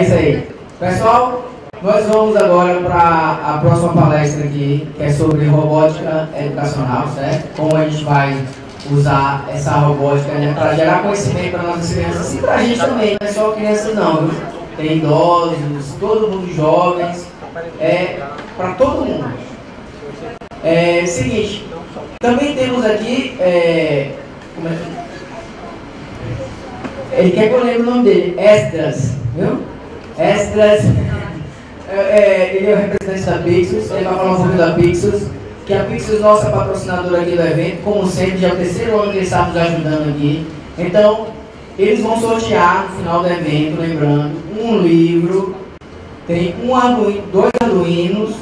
É isso aí. Pessoal, nós vamos agora para a próxima palestra aqui, que é sobre robótica educacional, certo? Como a gente vai usar essa robótica, né, para gerar conhecimento para nossas crianças e para a gente também, não é só crianças não, viu? Tem idosos, todo mundo jovens, para todo mundo. É seguinte, também temos aqui, como é que... ele quer que eu lembre o nome dele, Esdras, viu? Esdras, ele é o representante da Pixels, ele vai falar um pouco da Pixels, que a Pixels, nossa patrocinadora aqui do evento, como sempre, já é o terceiro ano que eles estão nos ajudando aqui. Então, eles vão sortear no final do evento, lembrando, um livro, tem um arduino, dois arduinos,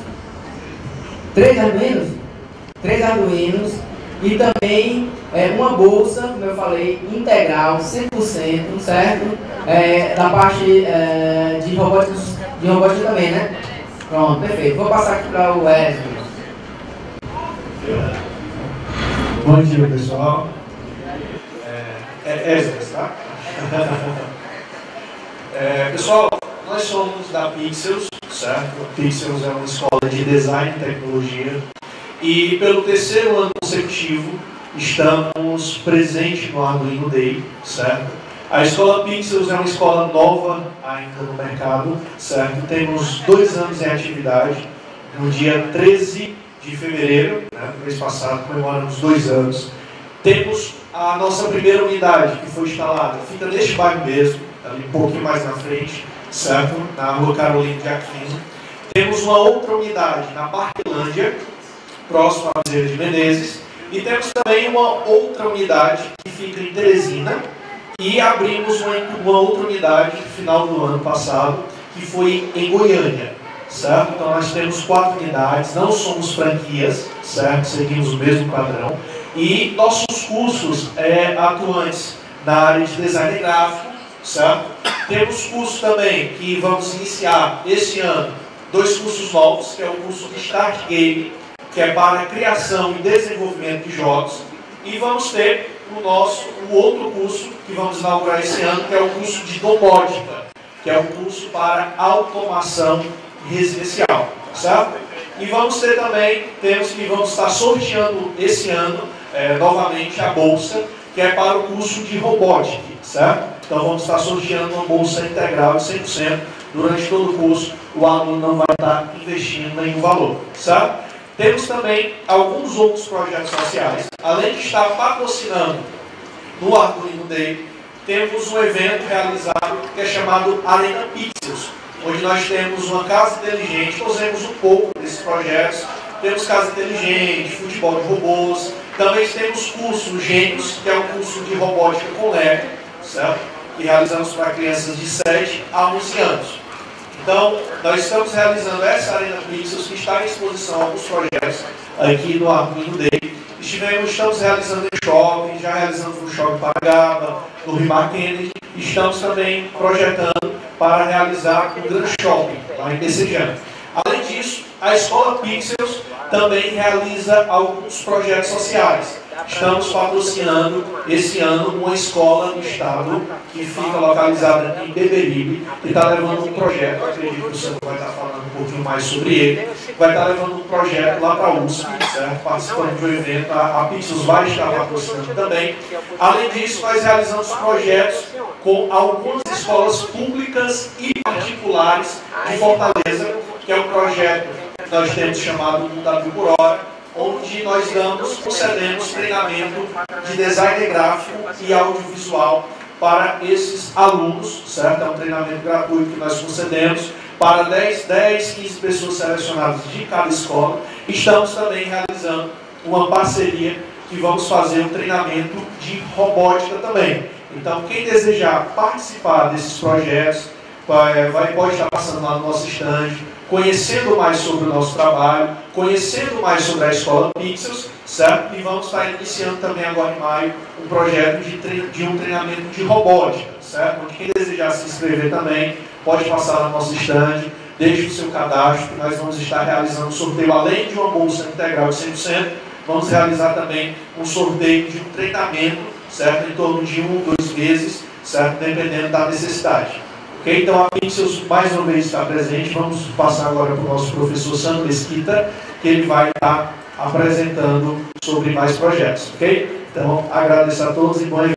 três arduinos e também uma bolsa, como eu falei, integral, 100%, certo? Da parte de robótica também, né? Pronto, perfeito. Vou passar aqui para o Wesley. Bom dia, pessoal. Esdras, tá? Pessoal, nós somos da Pixels, certo? A Pixels é uma escola de design e tecnologia e pelo terceiro ano consecutivo estamos presentes no Arduino Day, certo? A escola Pixels é uma escola nova ainda no mercado, certo? Temos 2 anos em atividade, no dia 13 de fevereiro, né? No mês passado comemoramos 2 anos. Temos a nossa primeira unidade que foi instalada, fica neste bairro mesmo, ali um pouquinho mais na frente, certo? Na rua Carolina de Aquino. Temos uma outra unidade na Parquelândia, próximo à Zé de Menezes. E temos também uma outra unidade que fica em Teresina. E abrimos uma outra unidade no final do ano passado, que foi em Goiânia, certo? Então nós temos 4 unidades, não somos franquias, certo? Seguimos o mesmo padrão. E nossos cursos atuantes na área de design gráfico, certo? Temos cursos também que vamos iniciar este ano, 2 cursos novos, que é o curso de Start Game, que é para criação e desenvolvimento de jogos, e vamos ter o outro curso que vamos inaugurar este ano, que é o curso de domótica, que é um curso para automação residencial, certo? E vamos ter também, vamos estar sorteando esse ano, novamente, a bolsa, que é para o curso de robótica, certo? Então vamos estar sorteando uma bolsa integral de 100%, durante todo o curso, o aluno não vai estar investindo nenhum valor, certo? Temos também alguns outros projetos sociais, além de estar patrocinando no Arduino Day, temos um evento realizado que é chamado Arena Pixels, onde nós temos uma casa inteligente, fazemos um pouco desses projetos, temos casa inteligente, futebol de robôs, também temos curso Gênios, que é um curso de robótica com LED, certo? E realizamos para crianças de 7 a 11 anos. Então, nós estamos realizando essa Arena Pixels, que está à exposição alguns projetos aqui no Arduino Day. Estamos realizando em shopping, já realizamos no shopping para Gaba, no Vimar Kennedy, estamos também projetando para realizar um grande shopping lá em Teresina. Além disso, a escola Pixels também realiza alguns projetos sociais. Estamos patrocinando esse ano uma escola do estado que fica localizada em Beberibe, que está levando um projeto, acredito que o senhor vai estar falando um pouquinho mais sobre ele, vai estar levando um projeto lá para a USP, certo? Participando de um evento, a Pixels vai estar patrocinando também. Além disso, nós realizamos projetos com algumas escolas públicas e particulares de Fortaleza, que é um projeto que nós temos chamado Mundo por Hora, onde nós concedemos treinamento de design gráfico e audiovisual para esses alunos, certo? É um treinamento gratuito que nós concedemos para 10, 15 pessoas selecionadas de cada escola. Estamos também realizando uma parceria que vamos fazer um treinamento de robótica também. Então, quem desejar participar desses projetos, pode estar passando lá no nosso stand, conhecendo mais sobre o nosso trabalho, conhecendo mais sobre a escola Pixels, certo? E vamos estar iniciando também agora em maio um projeto de um treinamento de robótica, certo? Onde quem desejar se inscrever também pode passar no nosso stand, deixe o seu cadastro, nós vamos estar realizando um sorteio, além de uma bolsa integral de 100%, vamos realizar também um sorteio de um treinamento, certo? Em torno de 1 ou 2 meses, certo? Dependendo da necessidade. Okay, então a Pixels mais uma vez está presente. Vamos passar agora para o nosso professor Sandro Esquita, que ele vai estar apresentando sobre mais projetos. Ok? Então agradeço a todos e bom dia.